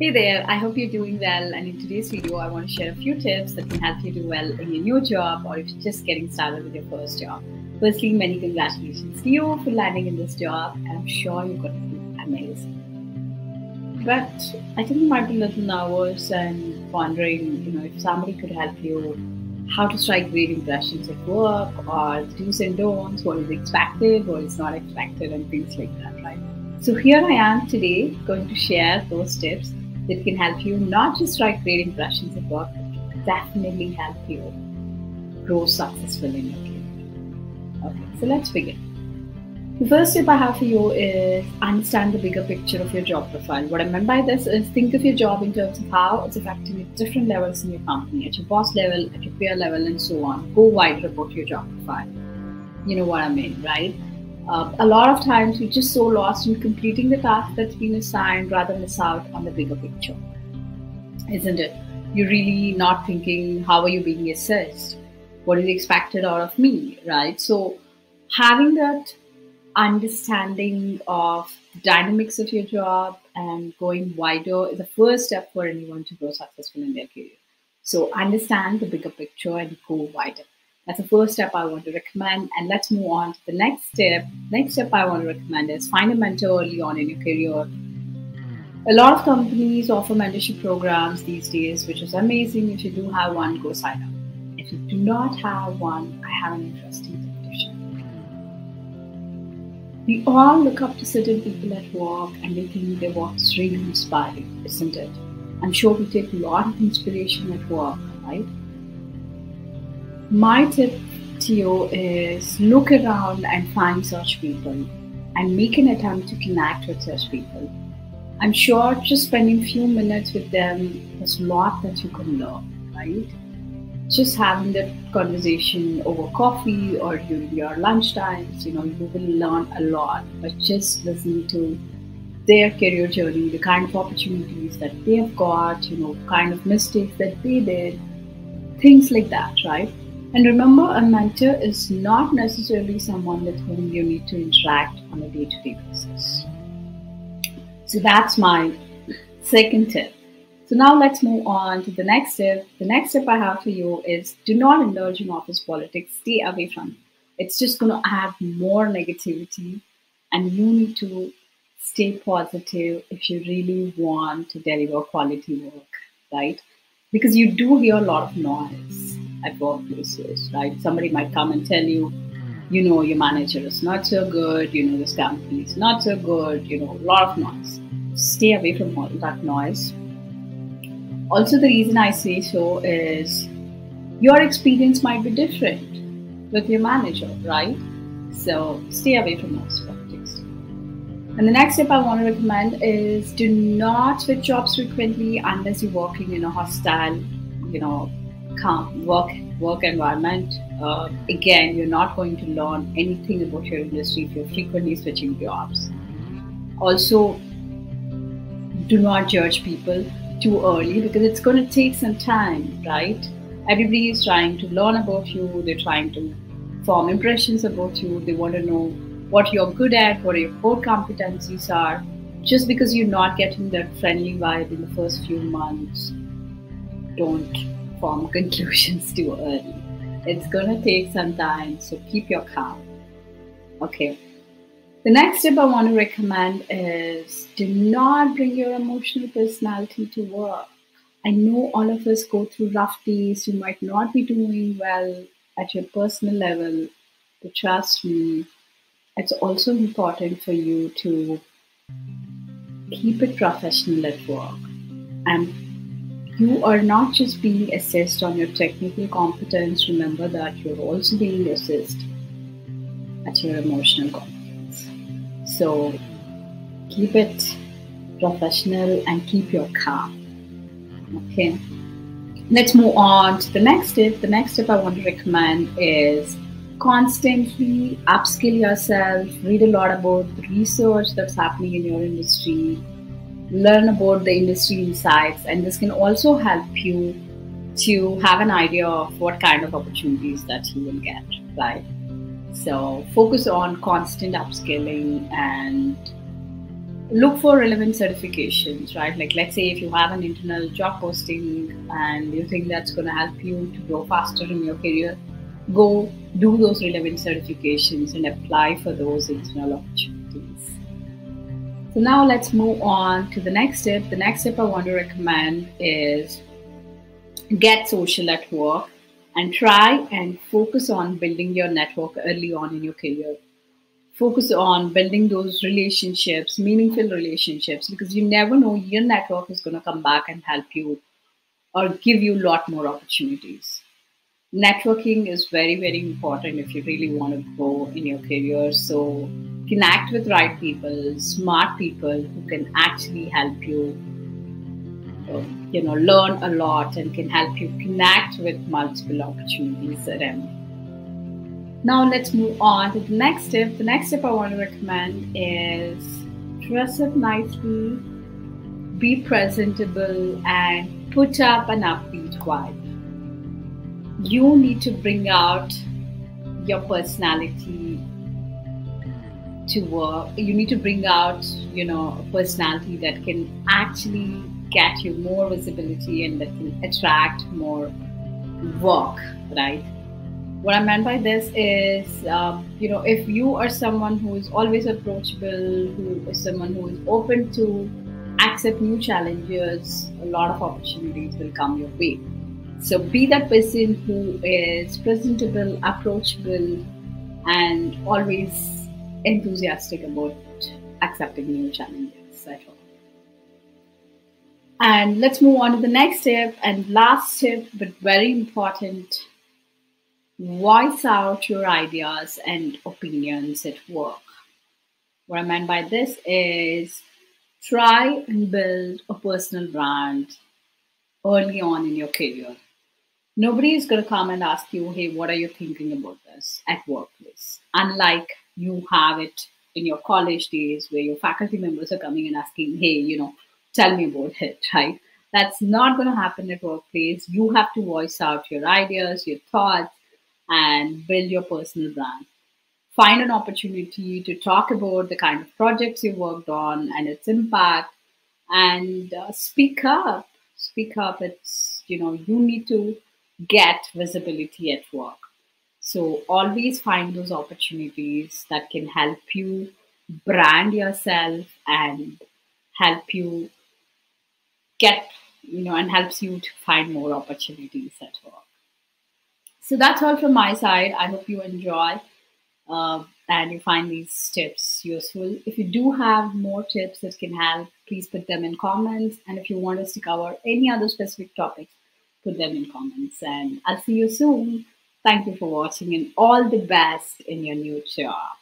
Hey there, I hope you're doing well, and in today's video I want to share a few tips that can help you do well in your new job or if you're just getting started with your first job. Firstly, many congratulations to you for landing in this job, and I'm sure you're going to be amazing. But I think you might be a little nervous and wondering, if somebody could help you, how to strike great impressions at work, or the do's and don'ts, what is expected, what is not expected, and things like that, right? So here I am today going to share those tips that can help you not just strike great impressions at work, but definitely help you grow successful in your career. Okay, so let's begin. The first tip I have for you is understand the bigger picture of your job profile. What I mean by this is think of your job in terms of how it's affecting at different levels in your company, at your boss level, at your peer level, and so on. Go wider about your job profile. You know what I mean, right? A lot of times we're just so lost in completing the task that's been assigned rather miss out on the bigger picture, isn't it? You're really not thinking, how are you being assessed? What is expected out of me, right? So having that understanding of the dynamics of your job and going wider is the first step for anyone to grow successful in their career. So understand the bigger picture and go wider. That's the first step I want to recommend. And let's move on to the next step. Next step I want to recommend is find a mentor early on in your career. A lot of companies offer mentorship programs these days, which is amazing. If you do have one, go sign up. If you do not have one, I have an interesting tip to share. We all look up to certain people at work and we think their work is really inspiring, isn't it? I'm sure we take a lot of inspiration at work, right? My tip to you is look around and find such people and make an attempt to connect with such people. I'm sure just spending a few minutes with them, there's a lot that you can learn, right? Just having that conversation over coffee or during your lunch times, you will learn a lot, but just listening to their career journey, the kind of opportunities that they have got, kind of mistakes that they did, things like that, right? And remember, a mentor is not necessarily someone with whom you need to interact on a day-to-day basis. So that's my second tip. So now let's move on to the next tip. The next tip I have for you is do not indulge in office politics. Stay away from it. It's just going to add more negativity, and you need to stay positive if you really want to deliver quality work, right? Because you do hear a lot of noise at workplaces, right? Somebody might come and tell you, your manager is not so good, this company is not so good, a lot of noise. Stay away from all that noise. Also, the reason I say so is your experience might be different with your manager, right? So stay away from office politics. And the next tip I want to recommend is do not switch jobs frequently unless you're working in a hostile, work environment. Again, you're not going to learn anything about your industry if you're frequently switching jobs. Also, do not judge people too early because it's going to take some time, right? Everybody is trying to learn about you. They're trying to form impressions about you. They want to know what you're good at, what your core competencies are. Just because you're not getting that friendly vibe in the first few months, don't form conclusions too early. It's gonna take some time, so keep your calm. Okay. The next tip I want to recommend is do not bring your emotional personality to work. I know all of us go through rough days. You might not be doing well at your personal level, but trust me, it's also important for you to keep it professional at work. You are not just being assessed on your technical competence. Remember that you're also being assessed at your emotional competence. So keep it professional and keep your calm. Okay. Let's move on to the next tip. The next tip I want to recommend is constantly upskill yourself. Read a lot about the research that's happening in your industry. Learn about the industry insights, and this can also help you to have an idea of what kind of opportunities that you will get, right? So focus on constant upskilling and look for relevant certifications, right? Like, let's say if you have an internal job posting and you think that's going to help you to grow faster in your career, go do those relevant certifications and apply for those internal opportunities. So now let's move on to the next step. The next step I want to recommend is get social at work and try and focus on building your network early on in your career. Focus on building those relationships, meaningful relationships, because you never know, your network is going to come back and help you or give you a lot more opportunities. Networking is very, very important if you really want to grow in your career. So connect with right people, smart people who can actually help you, learn a lot and can help you connect with multiple opportunities around you. Now let's move on to the next step. The next step I want to recommend is dress up nicely, be presentable, and put up an upbeat vibe. You need to bring out your personality to work. You need to bring out, a personality that can actually get you more visibility and that can attract more work, right? What I meant by this is, if you are someone who is always approachable, who is someone who is open to accept new challenges, a lot of opportunities will come your way. So be that person who is presentable, approachable, and always enthusiastic about accepting new challenges at all. And let's move on to the next tip and last tip, but very important. Voice out your ideas and opinions at work. What I meant by this is try and build a personal brand early on in your career. Nobody is going to come and ask you, hey, what are you thinking about this at workplace? Unlike you have it in your college days where your faculty members are coming and asking, hey, tell me about it, right? That's not going to happen at workplace. You have to voice out your ideas, your thoughts, and build your personal brand. Find an opportunity to talk about the kind of projects you worked on and its impact, and speak up. Speak up. It's, you need to get visibility at work. So always find those opportunities that can help you brand yourself and help you get, and helps you to find more opportunities at work. So that's all from my side. I hope you enjoy and you find these tips useful. If you do have more tips that can help, please put them in comments. And if you want us to cover any other specific topics, put them in comments. And I'll see you soon. Thank you for watching and all the best in your new job.